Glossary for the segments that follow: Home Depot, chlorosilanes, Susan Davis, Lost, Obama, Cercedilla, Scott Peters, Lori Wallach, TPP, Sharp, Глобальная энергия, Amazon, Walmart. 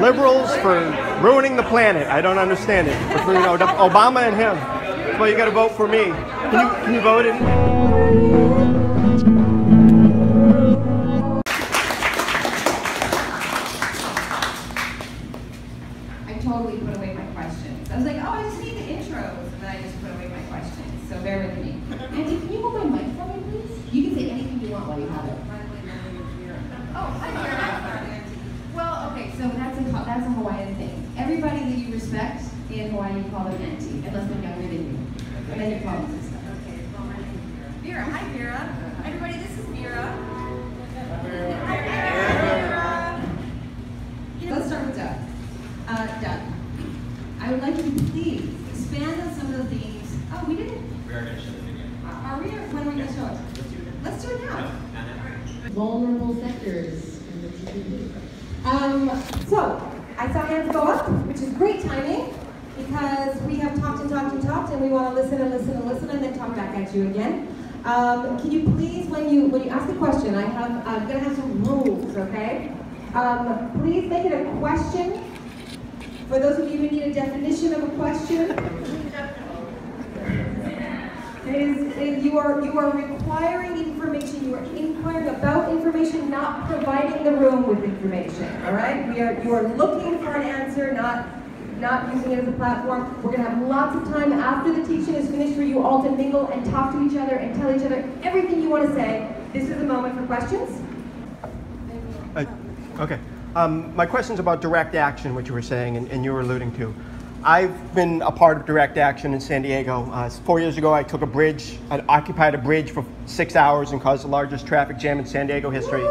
Liberals for ruining the planet. I don't understand it. Between Obama and him. Well, you got to vote for me. Can you vote in? I totally put away my questions. I was like, oh, I just need the intros, and then I just put away my questions. So bear with me. Andy, can you hold my mic for me, please? You can say anything you want while you have it. Oh, I'm here. So that's a Hawaiian thing. Everybody that you respect in Hawaii, you call them auntie, unless they're younger than you. Okay. And then you call them sister. Okay, well, my name's Vera. Vera, hi Vera. Everybody, this is Vera. Hi Vera. Let's start with Doug. Doug, I would like you to please expand on some of the things. Oh, we didn't? We are going to show the video. Are we? When are we going to show it? Let's do it. Let's do it now. No. Vulnerable sectors in the TPP. So, I saw hands go up, which is great timing, because we have talked and talked and talked, and we want to listen and listen and listen, and then talk back at you again. Can you please, when you ask a question, I'm going to have some rules, okay? Please make it a question. For those of you who need a definition of a question, you are requiring information, you are inquiring about information, not providing the room with information, all right? You are looking for an answer, not using it as a platform. We're going to have lots of time after the teaching is finished for you all to mingle and talk to each other and tell each other everything you want to say. This is a moment for questions. Okay. My question's about direct action, which you were saying and you were alluding to. I've been a part of direct action in San Diego. 4 years ago, I took a bridge. I occupied a bridge for 6 hours and caused the largest traffic jam in San Diego history.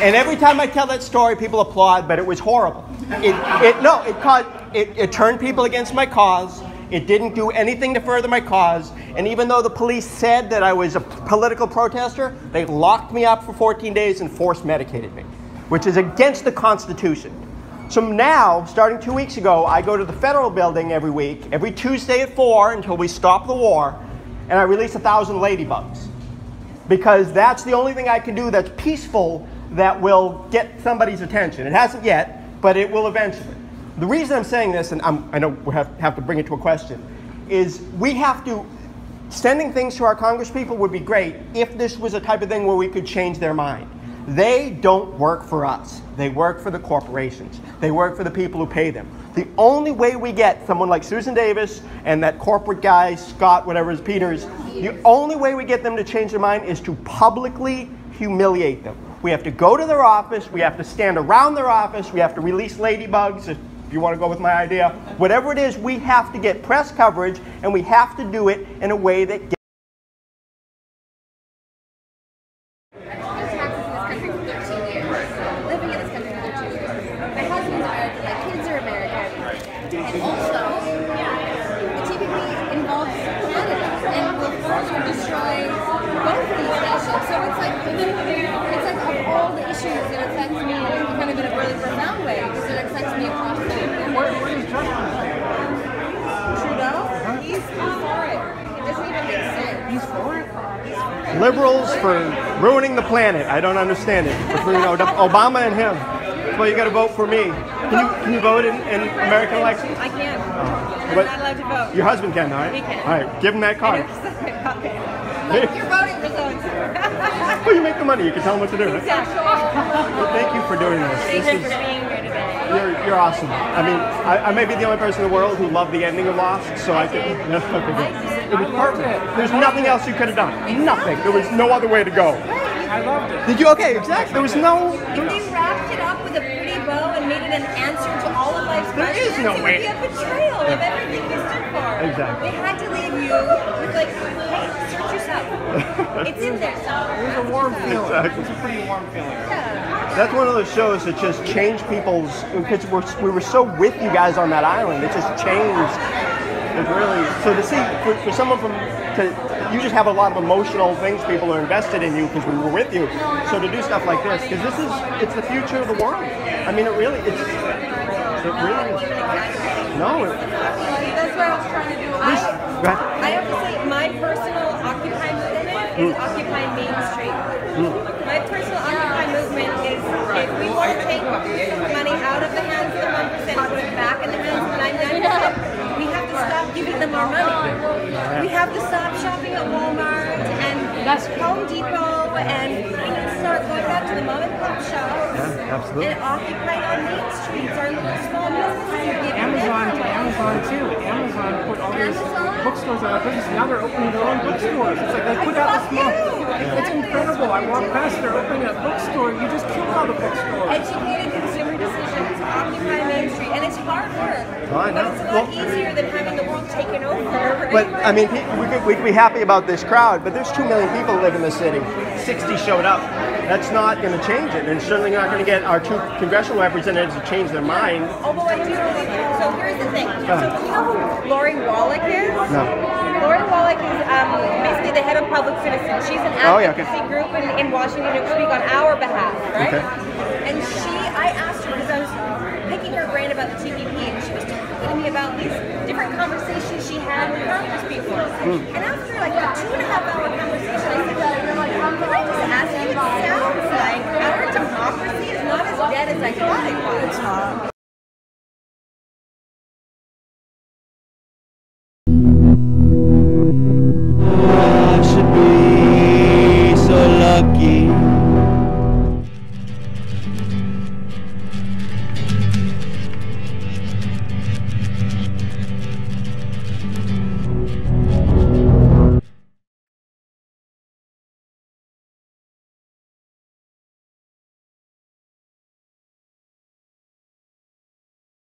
And every time I tell that story, people applaud, but it was horrible. It turned people against my cause. It didn't do anything to further my cause. And even though the police said that I was a political protester, they locked me up for 14 days and force medicated me, which is against the Constitution. So now, starting 2 weeks ago, I go to the federal building every week, every Tuesday at 4 until we stop the war, and I release 1,000 ladybugs. Because that's the only thing I can do that's peaceful that will get somebody's attention. It hasn't yet, but it will eventually. The reason I'm saying this, and I know we have to bring it to a question, is we have to, sending things to our congresspeople would be great if this was a type of thing where we could change their mind. They don't work for us. They work for the corporations. They work for the people who pay them. The only way we get someone like Susan Davis and that corporate guy, Scott, whatever his Peters, the only way we get them to change their mind is to publicly humiliate them. We have to go to their office. We have to stand around their office. We have to release ladybugs, if you want to go with my idea. Whatever it is, we have to get press coverage, and we have to do it in a way that gets Liberals for ruining the planet. I don't understand it. Between Obama and him. Well, you got to vote for me. Can you vote in American elections? I can. I'm not allowed to vote. Your husband can, all right? He can. All right, give him that card. Okay. You're voting for those. Well, you make the money. You can tell him what to do. Right? Exactly. Well, thank you for doing this. Thank you for being here today. You're awesome. I mean, I may be the only person in the world who loved the ending of Lost, so I could. Okay, good. It was perfect. There's nothing else you could have done. Nothing. There was no other way to go. I loved it. Did you? Okay, exactly. There was no. If they wrapped it up with a pretty bow and made it an answer to all of life's questions, it would be a betrayal of everything they stood for. Exactly. They had to leave you with like, hey, search yourself. It's in there. It was a warm feeling. Exactly. It was a pretty warm feeling. Yeah. That's one of those shows that just changed people's. Because we were so with you guys on that island, it just changed. It really, so to see, for someone from, you just have a lot of emotional things, people are invested in you because we were with you. So to do stuff like this, because this is, it's the future of the world. I mean, it really is. No. That's what I was trying to do. I have to say, my personal Occupy movement is Occupy Main Street. My personal Occupy movement is, if we want to have to stop shopping at Walmart and Home Depot, and we need to start going back to the mom and pop shops. Yeah, absolutely. And occupied on Main Streets, our little small businesses. Amazon put all these bookstores out of business. Now they're opening their own bookstores. It's like they put out this month. Exactly. It's incredible. I walk past, they're opening a bookstore. You just killed all the bookstores. Educated consumer decisions, occupy Main Street, and it's hard work. Well, I know. But it's a lot easier than having the world taken over. But I mean, we could be happy about this crowd, but there's 2 million people live in the city. 60 showed up. That's not going to change it, and certainly not going to get our 2 congressional representatives to change their mind. Although I do really do. So here's the thing. So you know who Lori Wallach is? No. Lori Wallach is basically the head of Public Citizen. She's an advocacy group in Washington who speak on our behalf, right? Okay. And I asked her because I was picking her brain about the TPP, and she was talking to me about these different conversations she had with Congress people. And after like a 2.5-hour conversation, I said, can I just ask you, it sounds like our democracy is not as dead as I thought it was. Should be